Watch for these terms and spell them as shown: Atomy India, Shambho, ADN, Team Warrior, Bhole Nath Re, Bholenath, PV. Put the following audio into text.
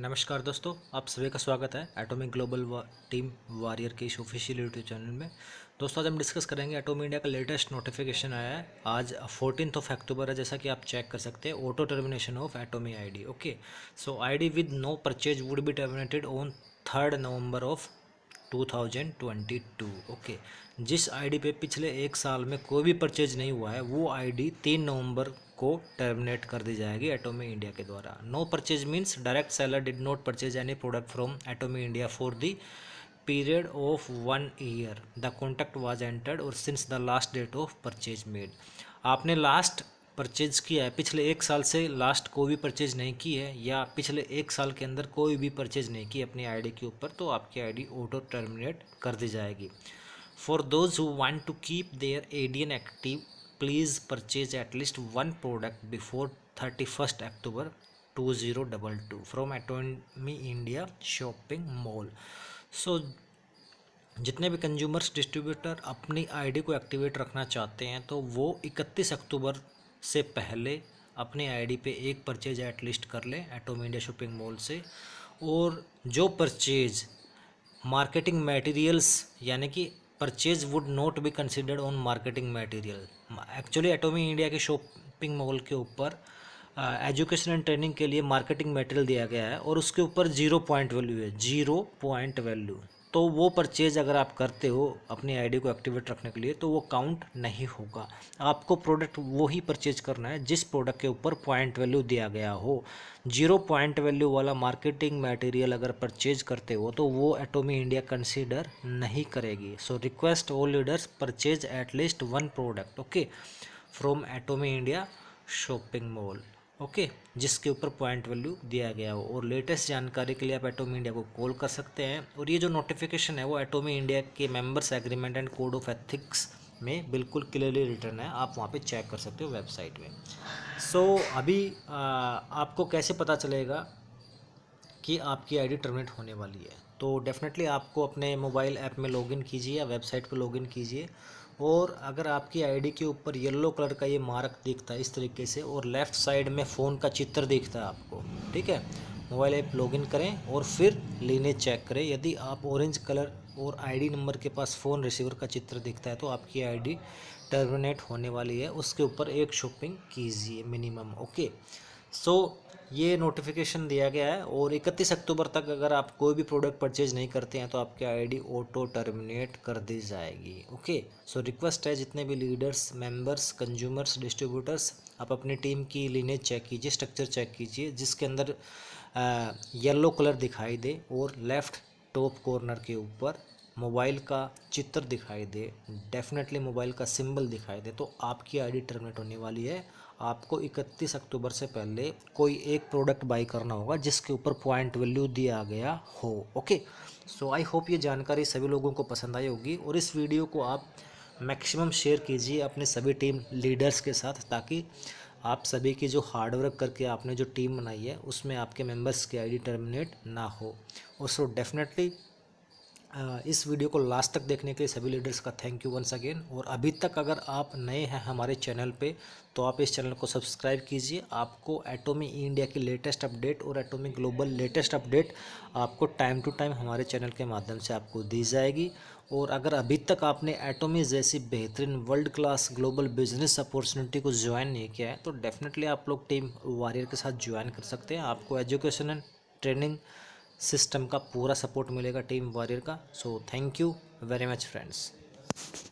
नमस्कार दोस्तों, आप सभी का स्वागत है एटॉमी ग्लोबल टीम वॉरियर के इस ऑफिशियल यूट्यूब चैनल में। दोस्तों, आज हम डिस्कस करेंगे एटॉमी इंडिया का लेटेस्ट नोटिफिकेशन आया है। आज 14 अक्टूबर है, जैसा कि आप चेक कर सकते हैं। Auto termination of Atomy ID. Okay, so ID with no purchase would be terminated on 3 November of 2022। Okay, जिस आईडी पे पिछले एक साल में कोई भी परचेज नहीं हुआ है, वो आईडी 3 नवंबर को टर्मिनेट कर दी जाएगी एटॉमी इंडिया के द्वारा। No purchase means direct seller did not purchase any product from Atomy India for the period of 1 year. The contract was entered और since the last date of purchase made. आपने last purchase किया है, पिछले एक साल से last कोई भी परचेज नहीं की है, या पिछले एक साल के अंदर कोई भी परचेज नहीं की अपनी आईडी के ऊपर, तो आपकी आईडी ऑटो टर्मिनेट कर दी जाएगी। For those who want to keep their ADN active, please purchase at least 1 product before 31 October 2022 from Atomy India shopping mall. So जितने भी कंज्यूमर्स डिस्ट्रीब्यूटर अपनी आईडी को एक्टिवेट रखना चाहते हैं, तो वो 31 अक्टूबर से पहले अपने आईडी पे एक परचेज एटलिस्ट कर लें एटॉमी इंडिया शॉपिंग मॉल से। और जो परचेज मार्केटिंग मटेरियल्स, यानी कि purchase would not be considered on marketing material. Actually Atomy India के शॉपिंग मॉल के ऊपर एजुकेशन एंड ट्रेनिंग के लिए मार्केटिंग मटेरियल दिया गया है और उसके ऊपर 0 पॉइंट वैल्यू है, 0 पॉइंट वैल्यू। तो वो परचेज अगर आप करते हो अपनी आईडी को एक्टिवेट रखने के लिए, तो वो काउंट नहीं होगा। आपको प्रोडक्ट वो ही परचेज करना है जिस प्रोडक्ट के ऊपर पॉइंट वैल्यू दिया गया हो। 0 पॉइंट वैल्यू वाला मार्केटिंग मटेरियल अगर परचेज करते हो, तो वो एटॉमी इंडिया कंसीडर नहीं करेगी। So request all leaders purchase at least 1 product, okay, from Atomy India shopping mall, okay, जिसके ऊपर पॉइंट वैल्यू दिया गया हो। और लेटेस्ट जानकारी के लिए आप एटॉमी इंडिया को कॉल कर सकते हैं। और ये जो नोटिफिकेशन है वो एटॉमी इंडिया के members agreement and code of ethics में बिल्कुल क्लियरली रिटर्न है। आप वहाँ पे चेक कर सकते हो वेबसाइट में। सो अभी आपको कैसे पता चलेगा कि आपकी आईडी टर्मिनेट होने वाली है? तो डेफिनेटली आपको अपने मोबाइल ऐप में लॉगिन कीजिए या वेबसाइट पर लॉगिन कीजिए, और अगर आपकी आईडी के ऊपर येलो कलर का ये मार्क दिखता है इस तरीके से, और लेफ़्ट साइड में फ़ोन का चित्र दिखता है आपको, ठीक है, मोबाइल ऐप लॉगिन करें और फिर लेने चेक करें। यदि आप ऑरेंज कलर और आईडी नंबर के पास फ़ोन रिसीवर का चित्र दिखता है, तो आपकी आईडी टर्मिनेट होने वाली है। उसके ऊपर एक शॉपिंग कीजिए मिनिमम। ओके, सो ये नोटिफिकेशन दिया गया है। और 31 अक्टूबर तक अगर आप कोई भी प्रोडक्ट परचेज नहीं करते हैं, तो आपकी आईडी ऑटो टर्मिनेट कर दी जाएगी। ओके, सो रिक्वेस्ट है जितने भी लीडर्स, मेंबर्स, कंज्यूमर्स, डिस्ट्रीब्यूटर्स, आप अपनी टीम की लीनेज चेक कीजिए, स्ट्रक्चर चेक कीजिए जिसके अंदर येलो कलर दिखाई दे और लेफ़्ट टॉप कॉर्नर के ऊपर मोबाइल का चित्र दिखाई दे, डेफिनेटली मोबाइल का सिंबल दिखाई दे, तो आपकी आईडी टर्मिनेट होने वाली है। आपको 31 अक्टूबर से पहले कोई एक प्रोडक्ट बाई करना होगा जिसके ऊपर पॉइंट वैल्यू दिया गया हो। ओके, सो आई होप ये जानकारी सभी लोगों को पसंद आई होगी, और इस वीडियो को आप मैक्सिमम शेयर कीजिए अपने सभी टीम लीडर्स के साथ, ताकि आप सभी की जो हार्डवर्क करके आपने जो टीम बनाई है उसमें आपके मेंबर्स की आईडी टर्मिनेट ना हो। और सो डेफिनेटली इस वीडियो को लास्ट तक देखने के लिए सभी लीडर्स का थैंक यू वंस अगेन। और अभी तक अगर आप नए हैं हमारे चैनल पे, तो आप इस चैनल को सब्सक्राइब कीजिए। आपको एटॉमी इंडिया की लेटेस्ट अपडेट और एटॉमी ग्लोबल लेटेस्ट अपडेट आपको टाइम टू टाइम हमारे चैनल के माध्यम से आपको दी जाएगी। और अगर अभी तक आपने एटॉमी जैसी बेहतरीन world class global business opportunity को ज्वाइन नहीं किया है, तो डेफिनेटली आप लोग टीम वॉरियर के साथ ज्वाइन कर सकते हैं। आपको एजुकेशन एंड ट्रेनिंग सिस्टम का पूरा सपोर्ट मिलेगा टीम वॉरियर का। So thank you very much friends.